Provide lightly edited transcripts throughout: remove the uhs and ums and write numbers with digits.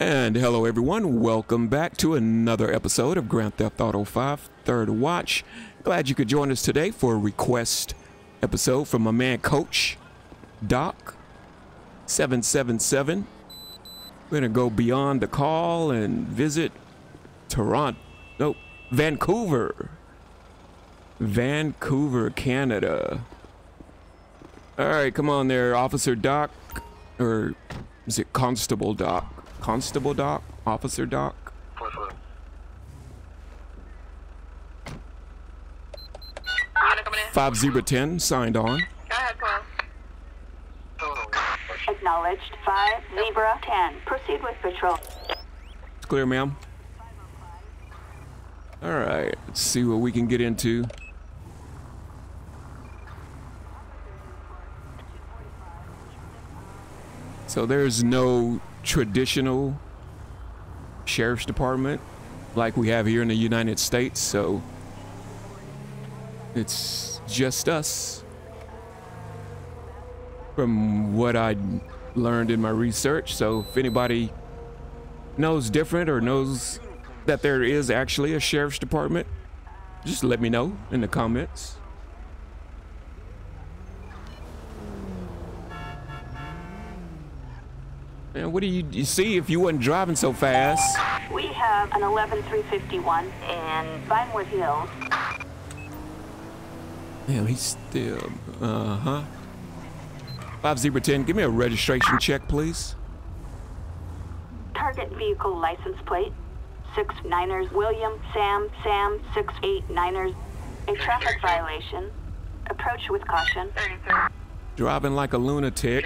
And hello everyone, welcome back to another episode of Grand Theft Auto 5 Third Watch. Glad you could join us today for a request episode from my man Coach, Doc777. We're going to go beyond the call and visit Vancouver. Vancouver, Canada. Alright, come on there, Officer Doc, or is it Constable Doc? Constable Doc? Officer Doc? Five zero 10 signed on. Go ahead, acknowledged. 5 zebra 10. Proceed with patrol. It's clear, ma'am. All right, let's see what we can get into. So there's no traditional sheriff's department like we have here in the United States, so it's just us. From what I learned in my research, so if anybody knows different or knows that there is actually a sheriff's department, just let me know in the comments. And what do you see if you weren't driving so fast? We have an 11351 in Vinewood Hills. Damn, he's still, 5 zebra 10, give me a registration check, please. Target vehicle license plate, 6 9ers, William, Sam, 6 8 9ers. A traffic violation, approach with caution. Driving like a lunatic.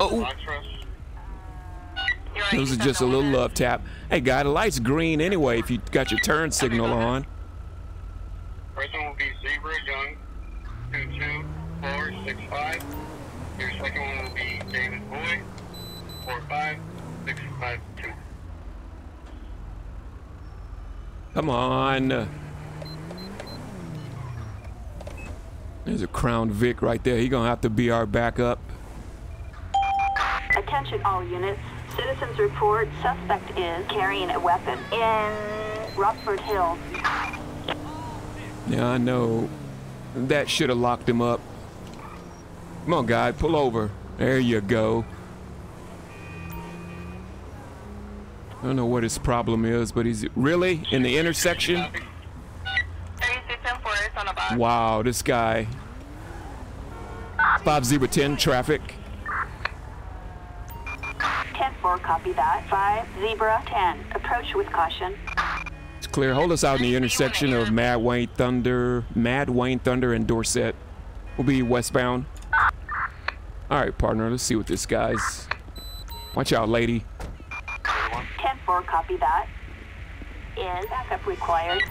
Oh, it was just a little love tap. Hey, guy, the light's green anyway if you got your turn signal on. Person will be Zebra Young 22465. Your second one will be David Boyd 45652. Come on. There's a Crown Vic right there. He's gonna have to be our backup. Attention all units. Citizens report suspect is carrying a weapon in Rockford Hill. Yeah, I know. That should have locked him up. Come on, guy, pull over. There you go. I don't know what his problem is, but he's really in the intersection. Wow, this guy. 5 zebra 10, traffic. 10-4, copy that. 5 zebra 10, approach with caution. It's clear. Hold us out in the intersection of Mad Wayne Thunder and Dorset. We'll be westbound. All right, partner. Let's see what this guy's. Watch out, lady. 10-4, copy that. And backup required.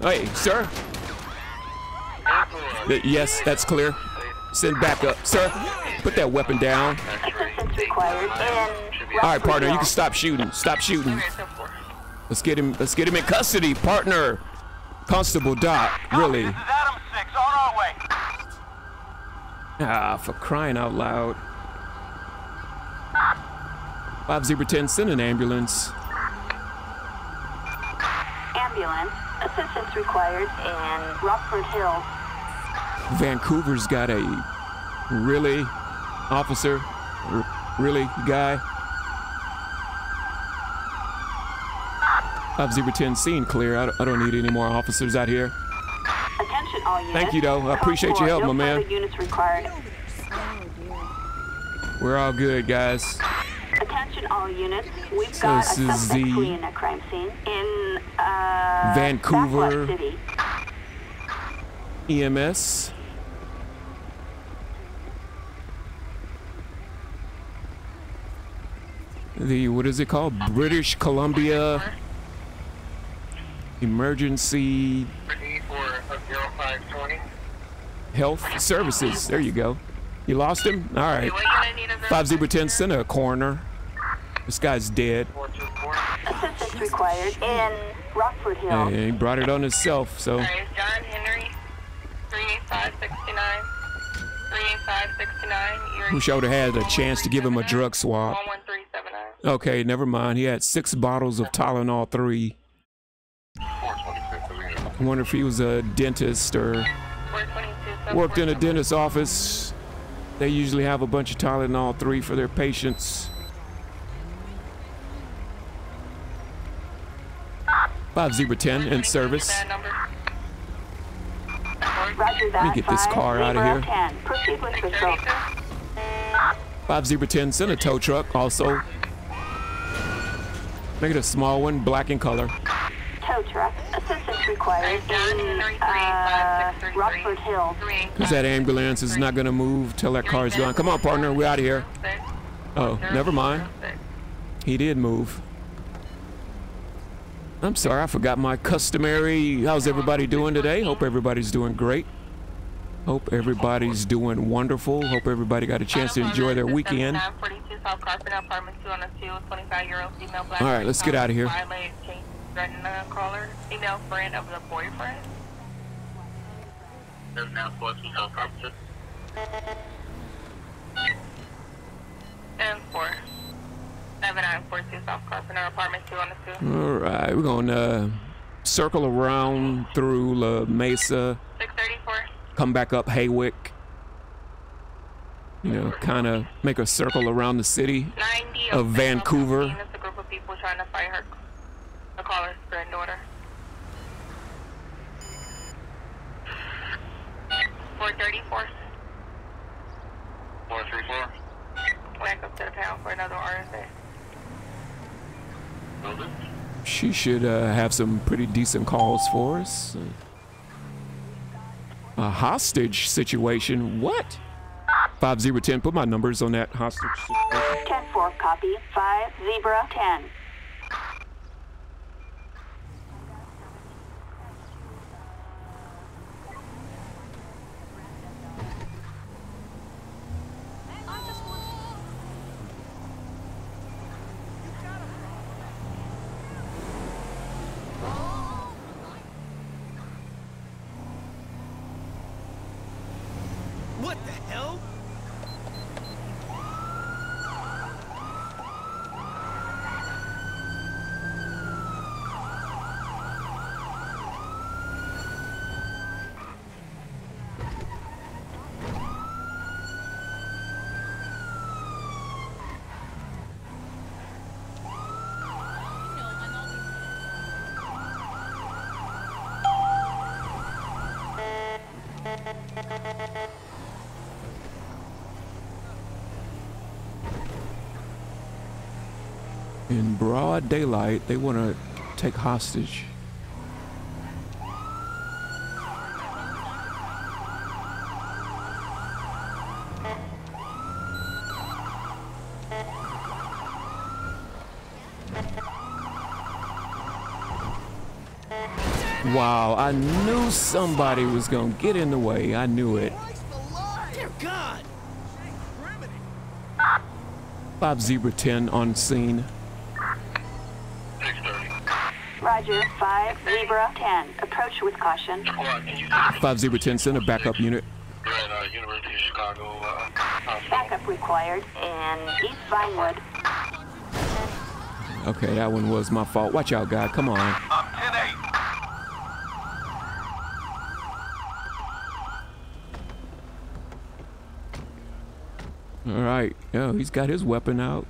Hey, sir. Yes, that's clear. Send backup, sir. Put that weapon down. All right, partner, you can stop shooting. Stop shooting. Let's get him. Let's get him in custody, partner. Constable Doc, really. Ah, for crying out loud. 5 zebra 10, send an ambulance. Ambulance. Assistance required in Rockford Hill. Vancouver's got a really officer, really guy. 5 zebra 10, scene clear. I don't need any more officers out here. Attention all units. Thank you though. I appreciate your help, my man. Units required. We're all good, guys. Attention all units. We've got a suspect fleeing a crime scene in Vancouver City. EMS. The, what is it called? British Columbia Emergency Health Services. There you go. You lost him? All right. 5 zebra 10, send a coroner. This guy's dead. Assistance required in Rockford Hill. Hey, he brought it on himself, so. John Henry, 38569. 38569. Who should have had a chance to give him a drug swab? 11379. Okay, never mind. He had 6 bottles of Tylenol 3. I wonder if he was a dentist or worked in a dentist's office. They usually have a bunch of Tylenol 3 for their patients. 5010 in service. Let me get this car out of here. 5010, send a tow truck also. Make it a small one, black in color. Tow truck, assistance required in Rockford Hill. Because that ambulance is not going to move till that car's gone. Come on, partner, we're out of here. Oh, never mind. He did move. I'm sorry, I forgot my customary. How's everybody doing today? Hope everybody's doing great. Hope everybody's doing wonderful. Hope everybody got a chance to enjoy their weekend. All right, let's get out of here. All right, we're gonna circle around through La Mesa, come back up Haywick. You know, kind of make a circle around the city of Vancouver. That's a group of people trying to fight her, the caller's granddaughter. 434. 434. Back up to the town for another RSA. She should have some pretty decent calls for us. A hostage situation? What? 5010, put my numbers on that hostage. 10-4, copy. 5-0-10. In broad daylight, they want to take hostage. Wow, I knew somebody was gonna get in the way. I knew it. Dear God. 5010 on scene. Roger, 5010. Approach with caution. 5010, send a backup unit. University of Chicago. Backup required in East Vinewood. Okay, that one was my fault. Watch out, guy. Come on. 10-8. All right. Yo, he's got his weapon out.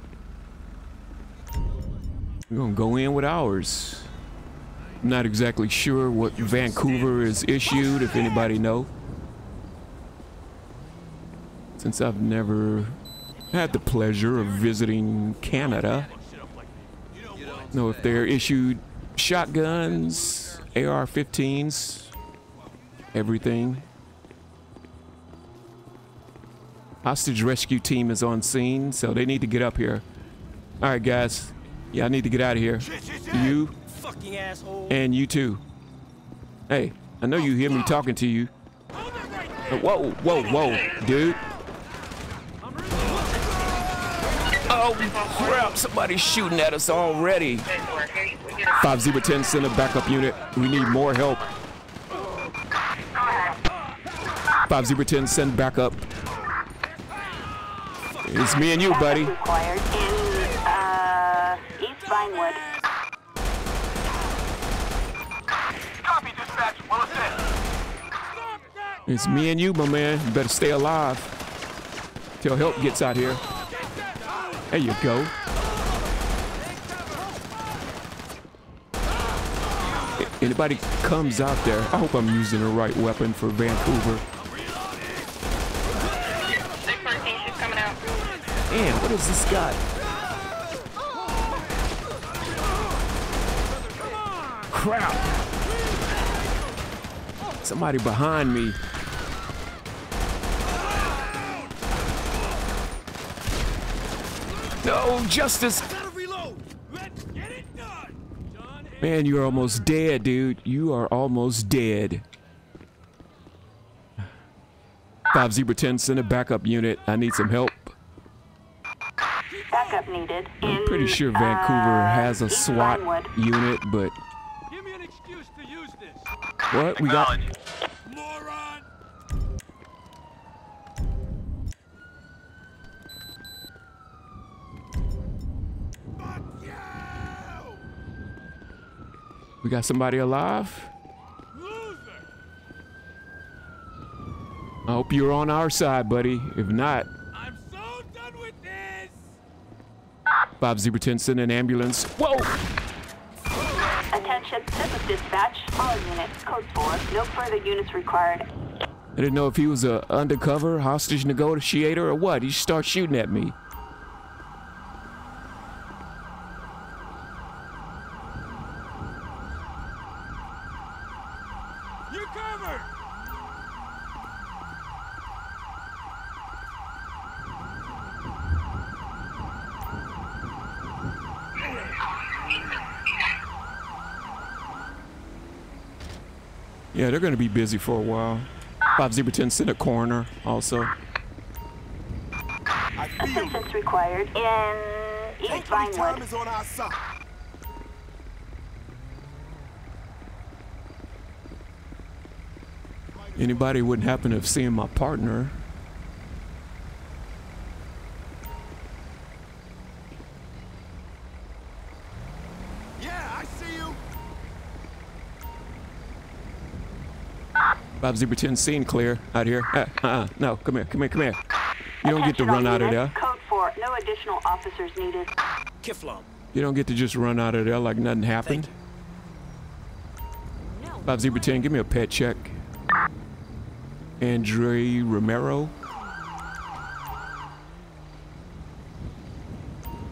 We're gonna go in with ours. I'm not exactly sure what Vancouver is issued, if anybody know. Since I've never had the pleasure of visiting Canada, know if they're issued shotguns, AR-15s, everything. Hostage rescue team is on scene, so they need to get up here. All right, guys. Yeah, I need to get out of here. You fucking asshole. And you too. Hey, I know you hear me talking to you. Whoa, whoa, whoa, dude. Oh, crap. Somebody's shooting at us already. 5010, send a backup unit. We need more help. 5010, send backup. It's me and you, buddy. Vinewood. Copy, dispatch. We'll assist. It's me and you, my man. You better stay alive till help gets out here. There you go. Anybody comes out there, I hope I'm using the right weapon for Vancouver. Man, what is this guy? Crap! Somebody behind me. No, Justice! Man, you're almost dead, dude. You are almost dead. 5010, send a backup unit. I need some help. Backup needed. I'm pretty sure Vancouver has a SWAT unit, but give me an excuse to use this. What? We got moron. We got somebody alive? Loser. I hope you're on our side, buddy. If not, 5010, send an ambulance. Whoa! Attention, this is dispatch. All units, code 4. No further units required. I didn't know if he was a undercover hostage negotiator or what. He just started shooting at me. You're covered. Yeah, they're going to be busy for a while. 5010, send a coroner also. Assistance required in East Vinewood. Anybody wouldn't happen to have seen my partner. Yeah, I see you. 5010, scene clear out here. No, come here. You don't get to run out of there. Code 4. No additional officers needed. Kiflom. You don't get to just run out of there like nothing happened. 5010, give me a pet check. Andre Romero.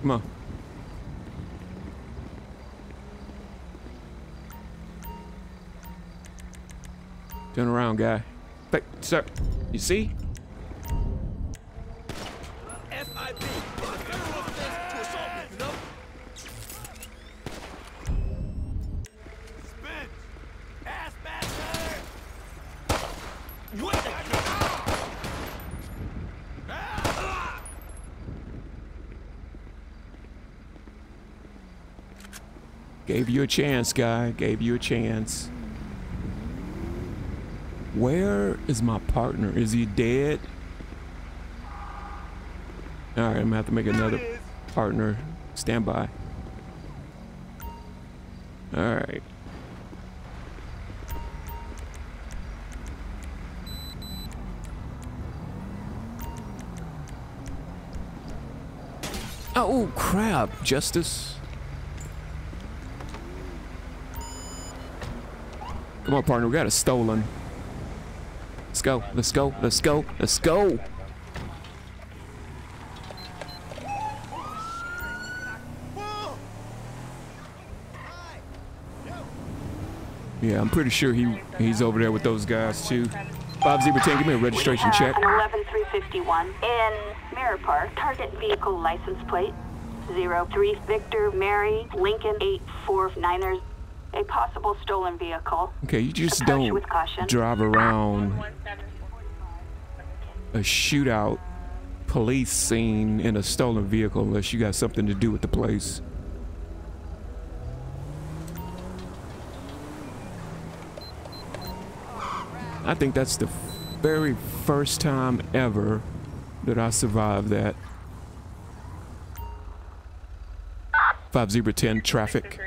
Come on. Turn around, guy. But, sir, you see? Gave you a chance, guy. Gave you a chance. Where is my partner? Is he dead? All right, I'm gonna have to make another partner. Stand by. All right. Oh, crap, Justice. Come on, partner, we got it stolen. Let's go, let's go, let's go, let's go! Yeah, I'm pretty sure he's over there with those guys too. 5010, give me a registration check. An 11351 in Mirror Park. Target vehicle license plate 03 Victor Mary Lincoln 849ers. A possible stolen vehicle. Okay, you just don't drive around a shootout police scene in a stolen vehicle unless you got something to do with the place. I think that's the very first time ever that I survived that. 5-0-10 traffic.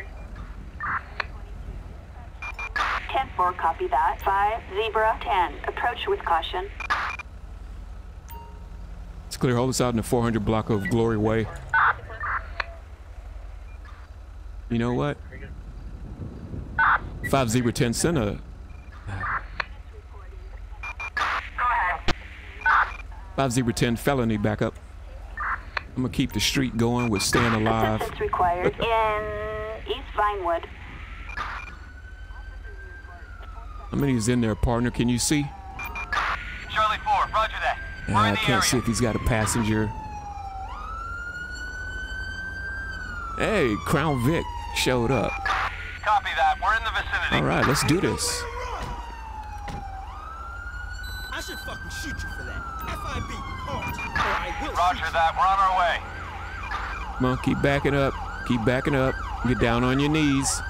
10-4, copy that. 5-0-10, approach with caution. It's clear, hold us out in the 400 block of Glory Way. You know what? 5-0-10, send a... 5-0-10 felony backup. I'm gonna keep the street going with staying alive. Assistance required in East Vinewood. How many is in there, partner? Can you see? Charlie 4, roger that. I can't see if he's got a passenger. Hey, Crown Vic showed up. Copy that. We're in the vicinity. All right, let's do this. I should fucking shoot you for that. FIB, hard, or I will. Roger that. We're on our way. Come on, keep backing up. Keep backing up. Get down on your knees.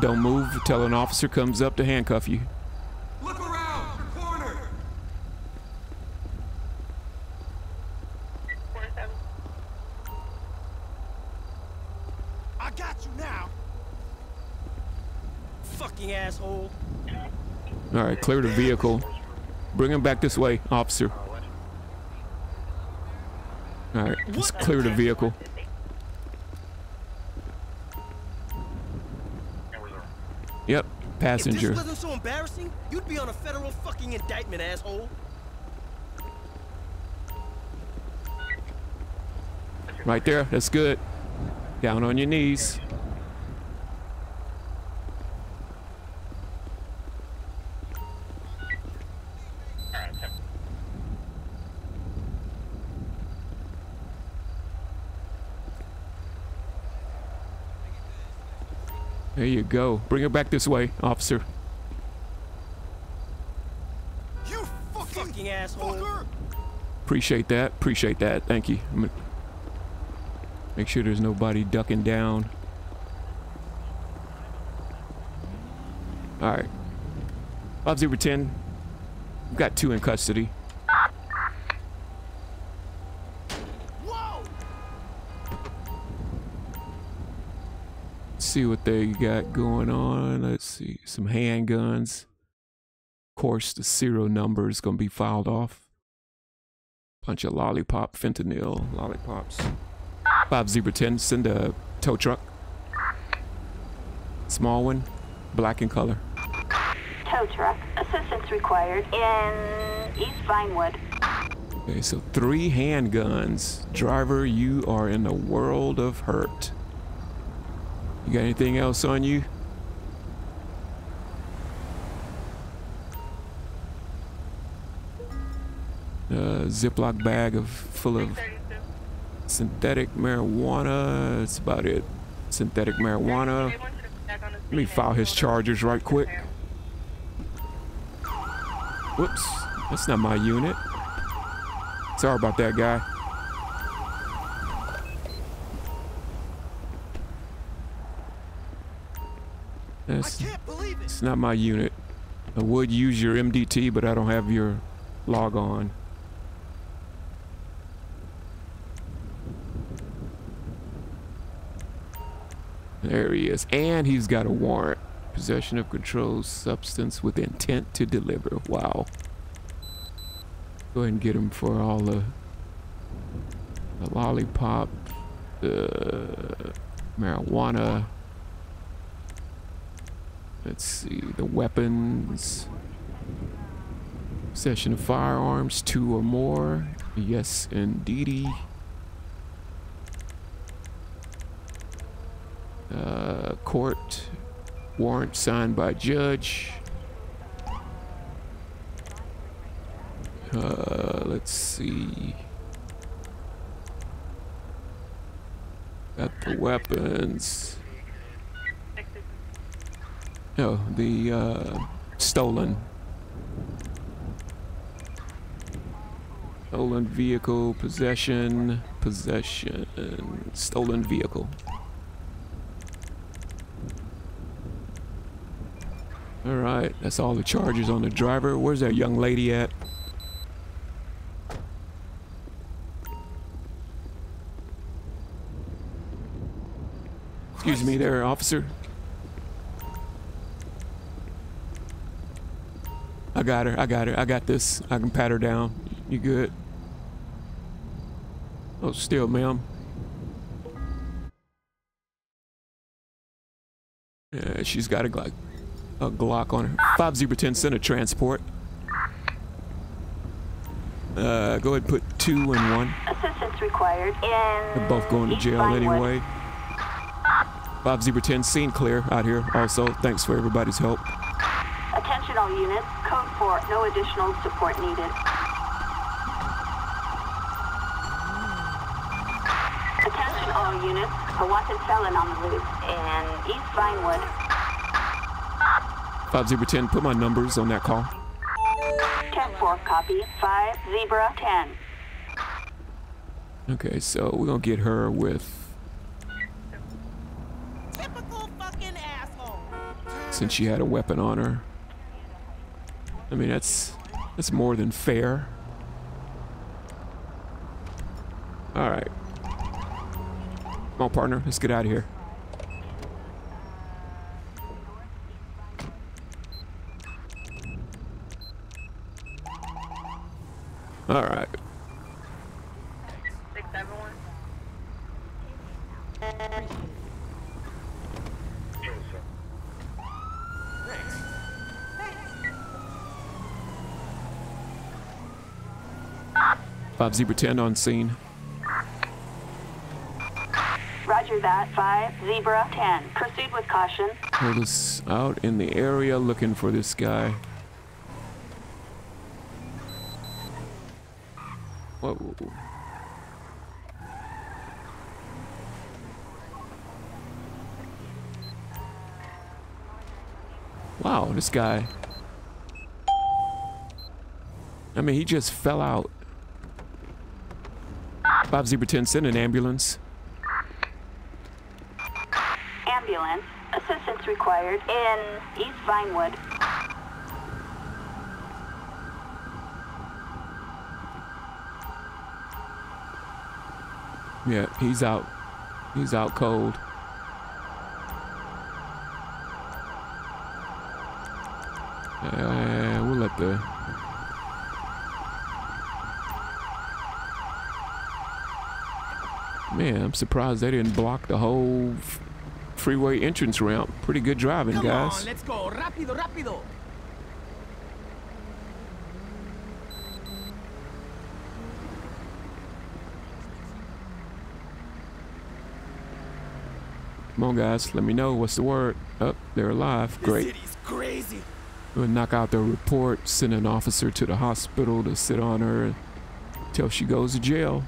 Don't move until an officer comes up to handcuff you. Look around, corner. 47. I got you now. Fucking asshole. All right, clear the vehicle. Bring him back this way, officer. All right, let's clear the vehicle. Yep, passenger. If this wasn't so embarrassing, you'd be on a federal fucking indictment, asshole. Right there, that's good. Down on your knees. There you go. Bring her back this way, officer. You fucking asshole. Fucker. Appreciate that. Appreciate that. Thank you. I'm gonna make sure there's nobody ducking down. All right. 5-0-10. We've got 2 in custody. See what they got going on. Let's see, some handguns. Of course, the serial number is gonna be filed off. Bunch of lollipop, fentanyl lollipops. 5-0-10, send a tow truck. Small one, black in color. Tow truck, assistance required in East Vinewood. Okay, so 3 handguns. Driver, you are in a world of hurt. You got anything else on you? A Ziploc bag full of synthetic marijuana. That's about it. Synthetic marijuana. Let me file his charges right quick. Whoops. That's not my unit. Sorry about that, guy. It's not my unit. I would use your MDT, but I don't have your log on. There he is. And he's got a warrant. Possession of controlled substance with intent to deliver. Wow. Go ahead and get him for all the lollipop, the marijuana. Let's see, the weapons, possession of firearms, 2 or more. Yes, indeedy. Court warrant signed by judge. Let's see. Got the weapons. No, the stolen vehicle, possession, stolen vehicle. All right, that's all the charges on the driver. Where's that young lady at? Excuse me there, officer. I got her. I got her. I got this. I can pat her down. You good? Oh, still, ma'am. Yeah, she's got a Glock on her. 5-10 center transport. Go ahead and put 2 and 1. Assistance required. They're both going to jail anyway. 5-10, scene clear out here also. Thanks for everybody's help. Attention all units. Code 4, no additional support needed. Attention all units. A wanted felon on the loose in East Vinewood. 5-10, put my numbers on that call. 10-4, copy. 5-10. Okay, so we're gonna get her with... Typical fucking asshole. Since she had a weapon on her. I mean, that's more than fair. All right. Come on, partner, let's get out of here. All right. 671. Thanks. 5-10 on scene. Roger that. 5-10. Proceed with caution. We're just out in the area looking for this guy. Whoa. Wow, this guy. I mean, he just fell out. 5-10, send an ambulance. Ambulance. Assistance required in East Vinewood. Yeah, he's out. He's out cold. We'll let the... Man, I'm surprised they didn't block the whole freeway entrance ramp. Pretty good driving, guys. Come on, let's go. Rápido, rápido. Come on, guys. Let me know. What's the word? Oh, they're alive. Great. This city's crazy. We'll knock out the report, send an officer to the hospital to sit on her until she goes to jail.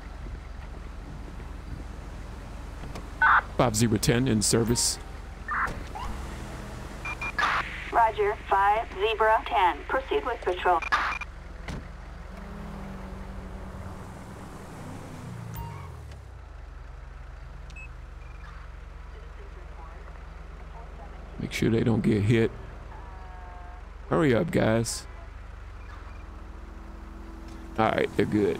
5-10 in service. Roger. 5-10. Proceed with patrol. Make sure they don't get hit. Hurry up, guys. All right, they're good.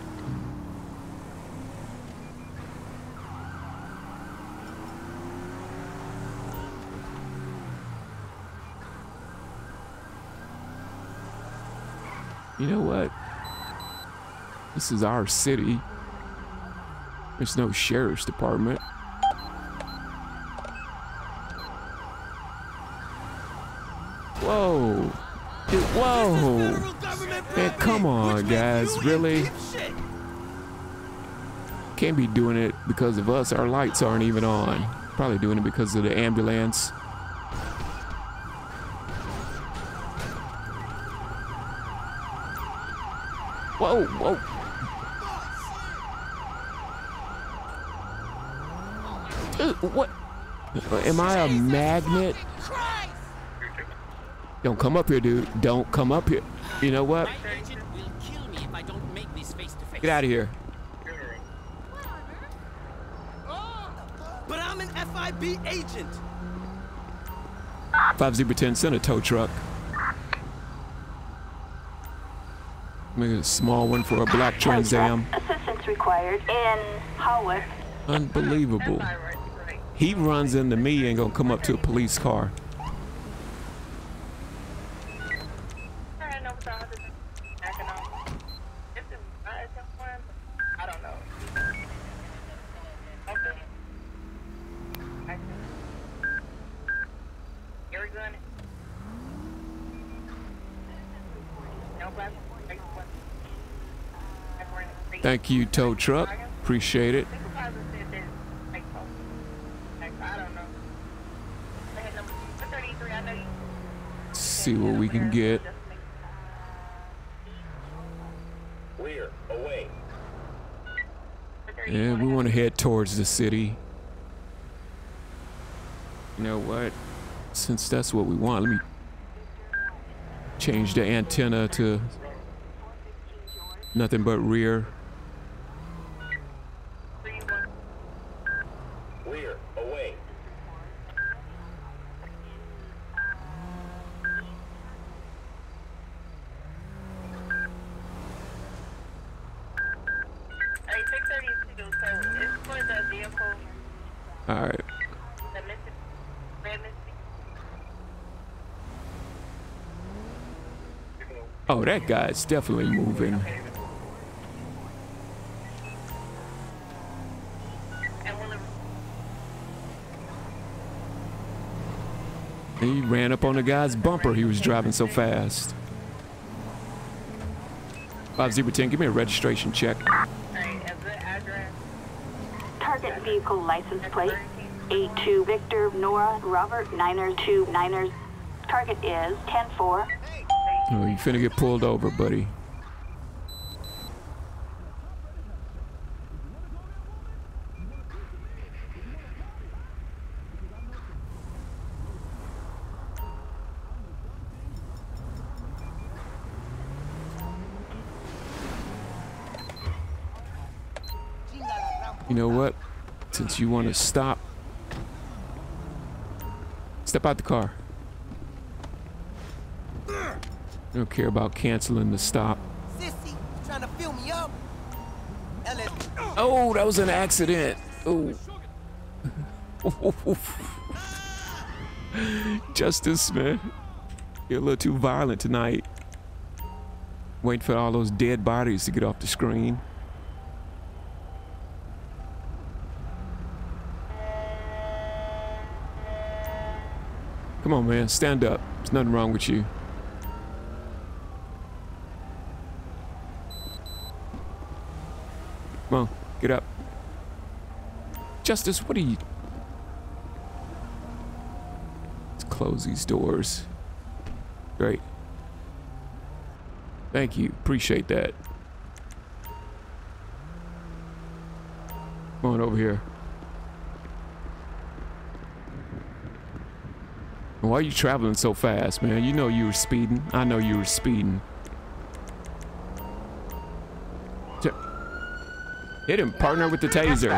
You know what? This is our city. There's no sheriff's department. Whoa. Dude, whoa. Man, come on, guys. Really? Can't be doing it because of us. Our lights aren't even on. Probably doing it because of the ambulance. Whoa, whoa. Dude, what? Am I a magnet? Don't come up here, dude. Don't come up here. You know what? Get out of here. But I'm an FIB agent. 5-10, send a tow truck. Maybe a small one for a black Trans Am. Assistance required in Howard. Unbelievable. He runs into me and gonna come up to a police car. Thank you, tow truck. Appreciate it. See what we can get. We're away. Yeah, we want to head towards the city. You know what? Since that's what we want, let me change the antenna to nothing but rear. Oh, that guy's definitely moving. He ran up on the guy's bumper. He was driving so fast. 5010, give me a registration check. Target vehicle license plate. 82 Victor Nora Robert Niners 2 Niners. Target is 10-4. Oh, you finna get pulled over, buddy. You know what? Since you want to stop, step out the car. I don't care about canceling the stop. Sissy, trying to fill me up. Oh, that was an accident. Oh. Justice, man. You're a little too violent tonight. Waiting for all those dead bodies to get off the screen. Come on, man. Stand up. There's nothing wrong with you. Come on, get up. Justice, what are you... Let's close these doors. Great. Thank you. Appreciate that. Come on over here. Why are you traveling so fast, man? You know you were speeding. I know you were speeding. Hit him, partner, with the taser.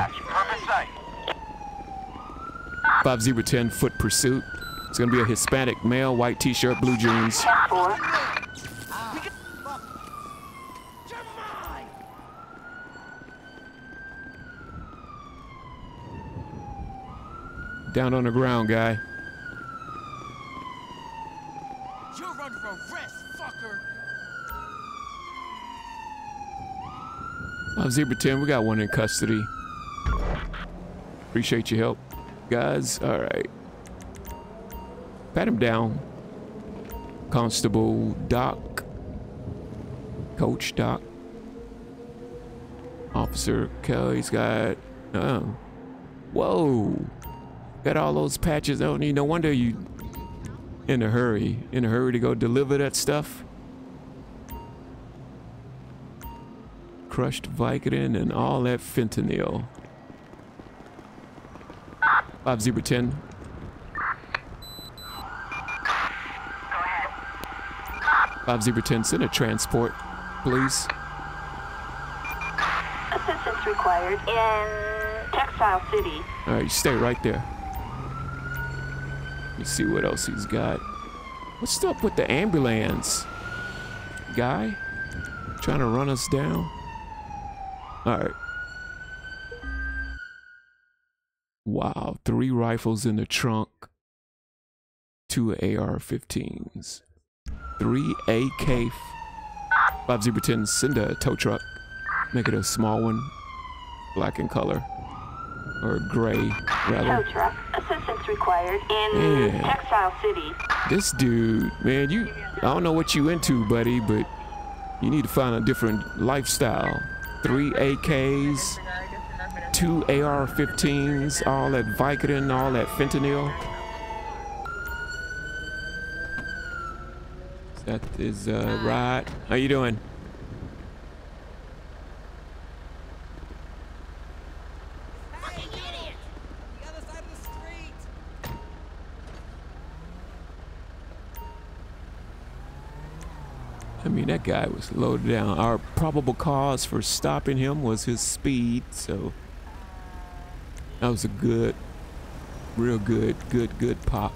5010, foot pursuit. It's gonna be a Hispanic male, white t-shirt, blue jeans. Down on the ground, guy. You're under arrest, fucker. 5010, we got one in custody. Appreciate your help, guys. All right. Pat him down. Constable Doc. Coach Doc. Officer Kelly's got... Oh. Whoa. Got all those patches. Oh, no wonder you... In a hurry. In a hurry to go deliver that stuff. Crushed Vicodin and all that fentanyl. 5010. Go ahead. 5010, send a transport, please. Assistance required in Textile City. All right, you stay right there. Let me see what else he's got. What's up with the ambulance? Guy? Trying to run us down? All right. Wow, 3 rifles in the trunk, 2 AR-15s, 3 AK 5-10 Cinder tow truck. Make it a small one, black in color, or gray rather. Tow truck, assistance required in Textile City. This dude, man, I don't know what you into, buddy, but you need to find a different lifestyle. 3 AKs. 2 AR-15s, all that Vicodin, all that fentanyl. That is right. How you doing? Hey, idiot! The other side of the street. I mean, that guy was loaded down. Our probable cause for stopping him was his speed, so. That was a good, real good pop.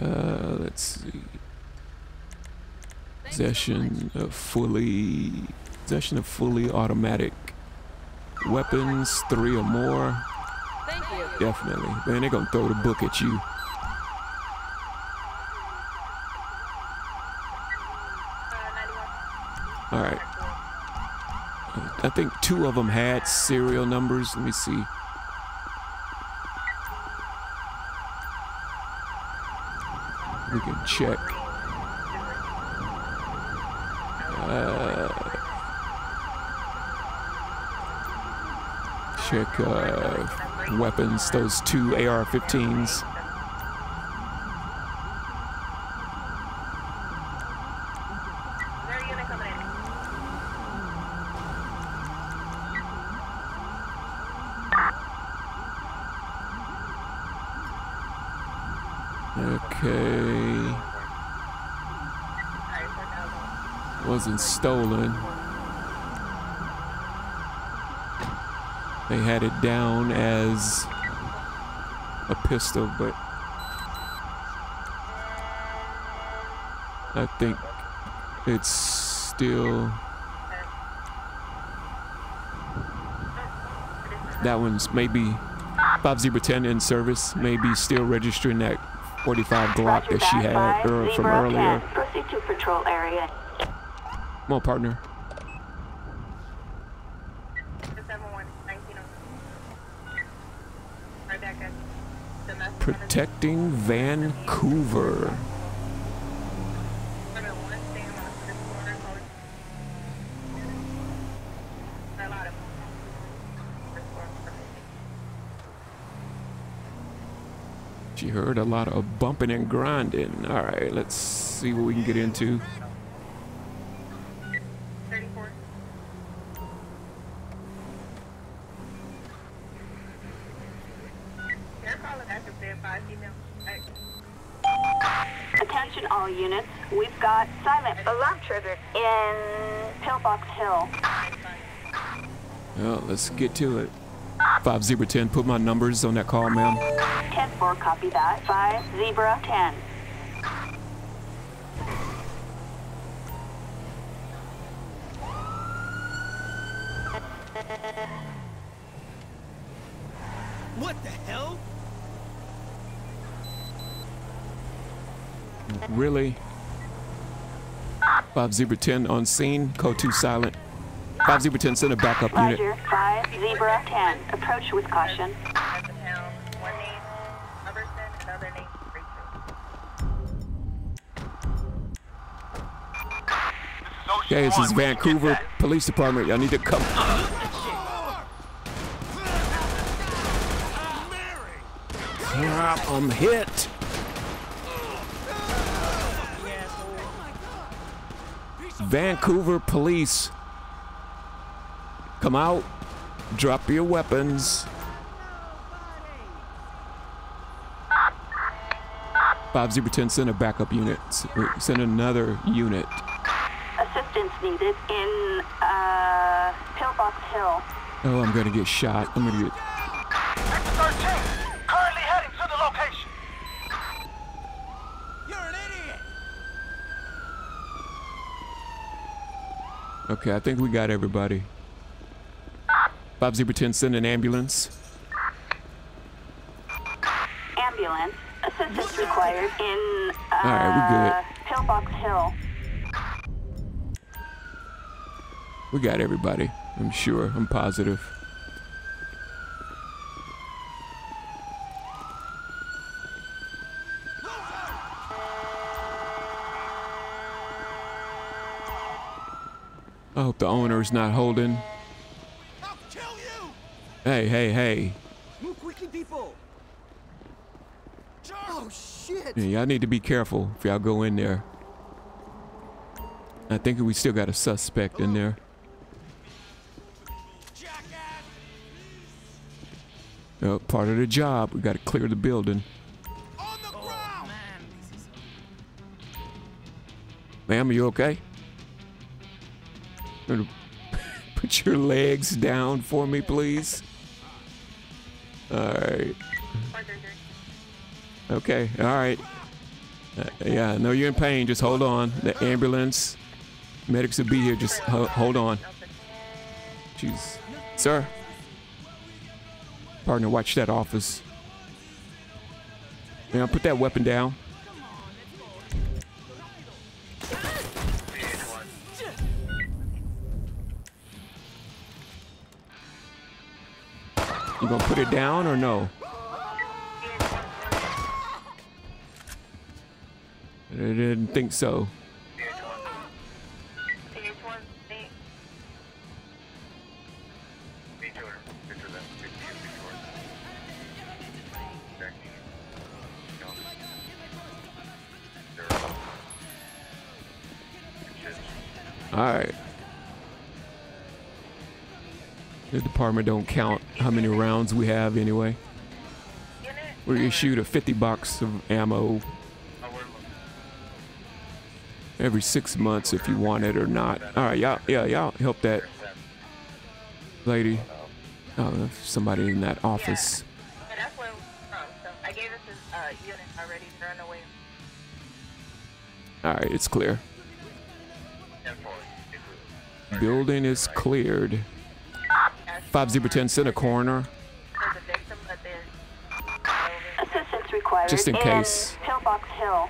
Let's see. Possession of fully automatic weapons, 3 or more. Thank you. Definitely. Man, they're gonna throw the book at you. All right, I think 2 of them had serial numbers. Let me see. We can check. Check weapons, those 2 AR-15s. Wasn't stolen. They had it down as a pistol, but I think it's still that one's maybe 5-10 in service, maybe still registering that 45 Glock that she had from earlier. Proceed to patrol area. Come on, partner. Protecting Vancouver. She heard a lot of bumping and grinding. All right, let's see what we can get into. In Pillbox Hill. Well, let's get to it. 5-10, put my numbers on that call, ma'am. 10-4, copy that. 5-10. What the hell? Really? 5-10 on scene, code 2 silent. 5-10, send a backup unit. Roger, 5-10, approach with caution. Okay, this is Vancouver Police Department, y'all need to come. Crap, I'm hit. Vancouver police, come out, drop your weapons. 5-10, send a backup unit, send another unit. Assistance needed in Pillbox Hill. Oh, I'm gonna get shot. I'm gonna get. 6-13, currently heading to the location. You're an idiot. Okay, I think we got everybody. 5010, send an ambulance. Ambulance. Assistance required in Alright, we're good. Pillbox Hill. We got everybody. I'm sure. I'm positive. I hope the owner's not holding. I'll kill you. Hey, hey, hey. Move quickly, people. Oh, shit. Yeah, y'all need to be careful if y'all go in there. I think we still got a suspect in there. Oh, part of the job. We got to clear the building. On the ground. Ma'am, are you okay? Put your legs down for me, please. Alright. Okay, alright. Yeah, I know you're in pain. Just hold on. The ambulance medics will be here. Just hold on. Jeez. Sir? Partner, watch that office. Now, put that weapon down. You gonna put it down or no? I didn't think so. All right. The department don't count how many rounds we have anyway. We're gonna shoot a 50 box of ammo every 6 months if you want it or not. All right, y'all, yeah, y'all help that lady. Oh, somebody in that office. Yeah. That's where we're from. So I gave us this unit already. They're on the way. All right, it's clear. Building is cleared. 5010, send a coroner. Assistance required. Just in case. Pillbox Hill.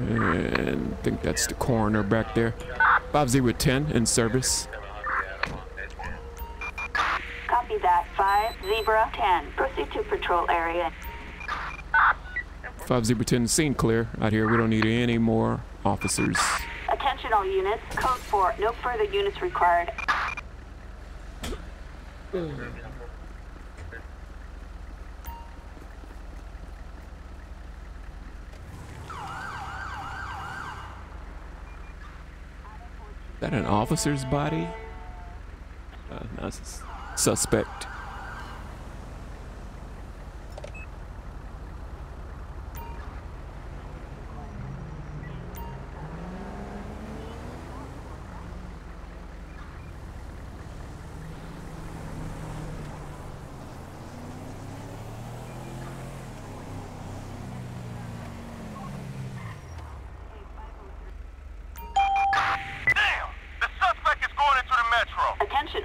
And I think that's the coroner back there. 5010 in service. Copy that. 5010. Proceed to patrol area. 5010, scene clear. Out here, we don't need any more officers. Attention all units. Code 4. No further units required. Is that an officer's body? No, it's a suspect.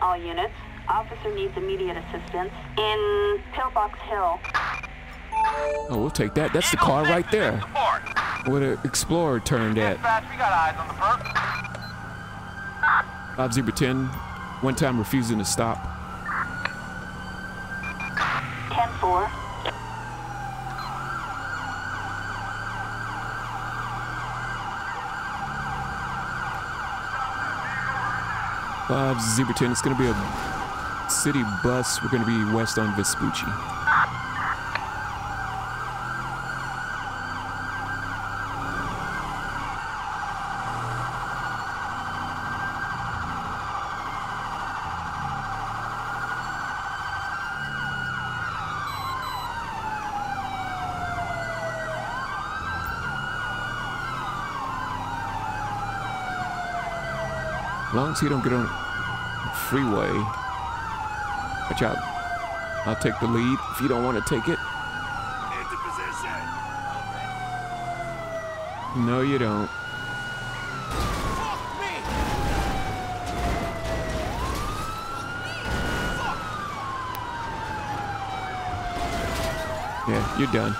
All units, officer needs immediate assistance in Pillbox Hill. Oh, we'll take that. That's the car right there. Where the Explorer turned at. We got eyes on the perp. 5010, one time refusing to stop. 10-4. Zebra 10, it's gonna be a city bus. We're gonna be west on Vespucci. As long as you don't get on the freeway. Watch out. I'll take the lead if you don't want to take it. No, you don't. Yeah, you're done.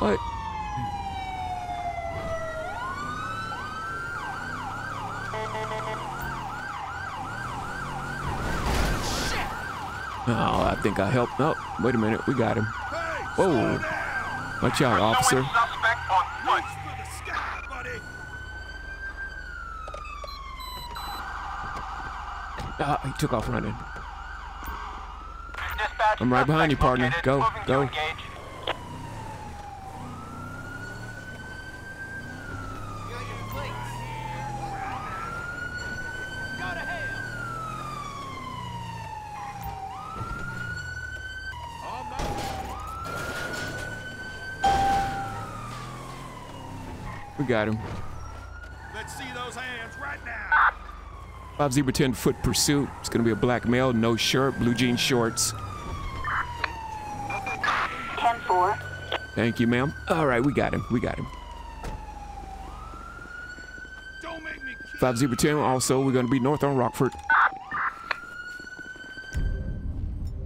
What? Oh, I think I helped. Oh, wait a minute. We got him. Whoa. Watch out, officer. He took off running. I'm right behind you, partner. Go, go. Got him. Let's see those hands right now. 5'10" foot pursuit. It's gonna be a black male, no shirt, blue jean shorts. 10-4. Thank you, ma'am. All right, we got him. We got him. 5'10". Also, we're gonna be north on Rockford.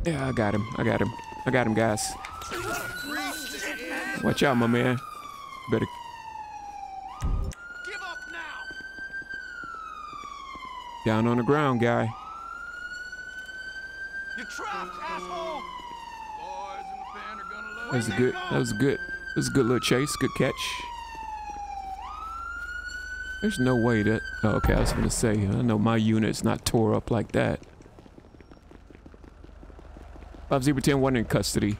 Yeah, I got him. I got him. I got him, guys. Watch out, my man. Better. Down on the ground, guy. You're trapped, asshole. Boys in the band are gonna load. That was a good little chase, good catch. There's no way that, oh, okay, I was gonna say, I know my unit's not tore up like that. 5'10" wasn't in custody.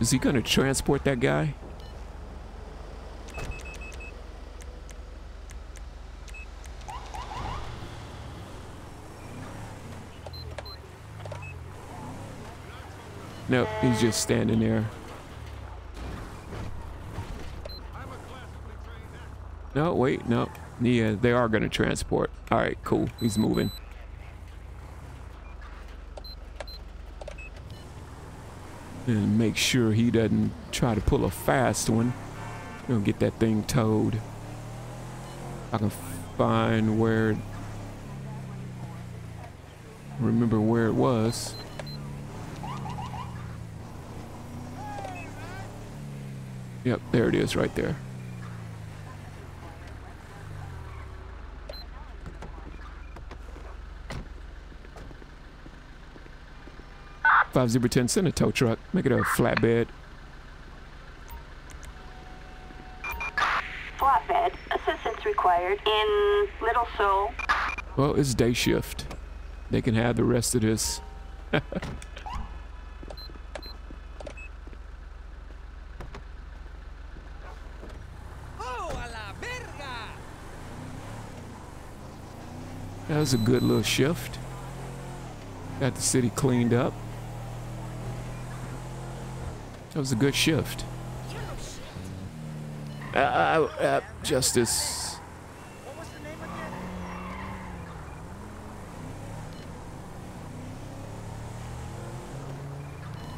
Is he gonna transport that guy? No, he's just standing there. No, wait, no. Yeah, they are gonna transport. All right, cool. He's moving. And make sure he doesn't try to pull a fast one. We're gonna get that thing towed. I can find where... Remember where it was. Yep, there it is right there. Send a tow truck. Make it a flatbed. Flatbed. Assistance required in Little Soul. Well, it's day shift. They can have the rest of this. That was a good little shift. Got the city cleaned up. That was a good shift. Justice. What was the name again?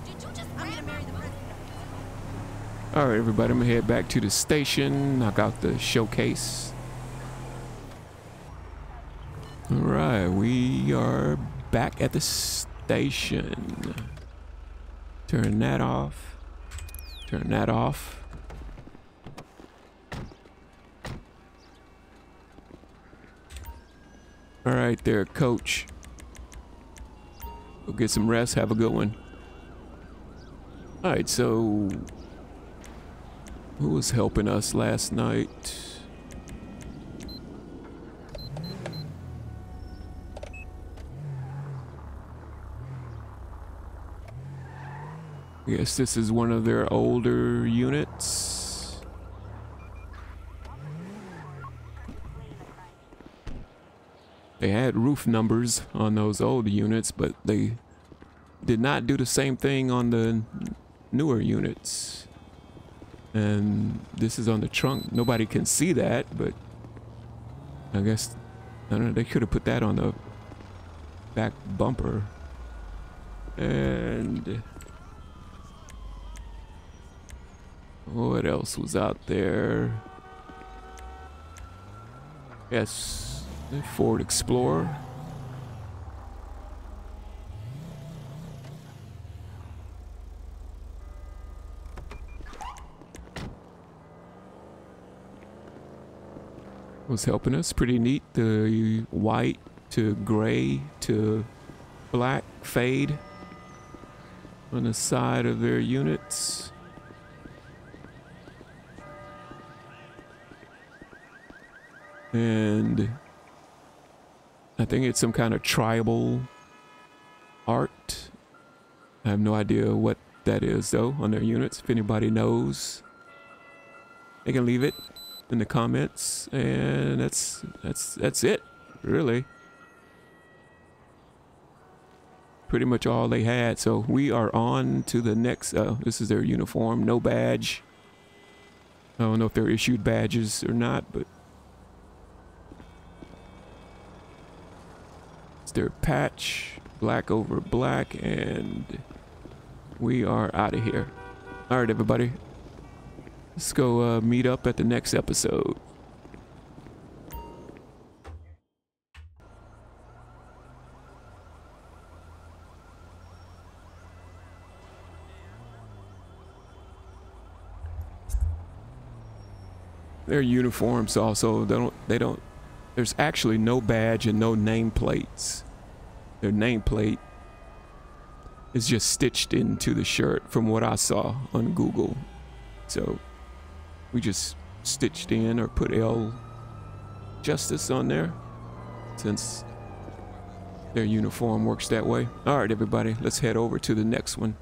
Did you just marry the president? All right, everybody, I'm gonna head back to the station. Knock out the showcase. All right, we are back at the station. Turn that off. Turn that off. All right there, Coach. Go get some rest. Have a good one. All right, so... Who was helping us last night? Yes, this is one of their older units. They had roof numbers on those older units, but they did not do the same thing on the newer units. And this is on the trunk. Nobody can see that, but I guess, I don't know, they could have put that on the back bumper. And what else was out there? Yes, the Ford Explorer. Was helping us. Pretty neat. The white to gray to black fade on the side of their units. And I think it's some kind of tribal art. I have no idea what that is though on their units. If anybody knows, they can leave it in the comments. And that's it really. Pretty much all they had. So we are on to the next. This is their uniform, no badge. I don't know if they're issued badges or not, but it's their patch, black over black, and we are out of here. All right, everybody. Let's go meet up at the next episode. Their uniforms also, they don't, there's actually no badge and no nameplates. Their nameplate is just stitched into the shirt from what I saw on Google. So we just stitched in or put L Justice on there since their uniform works that way. All right, everybody, let's head over to the next one.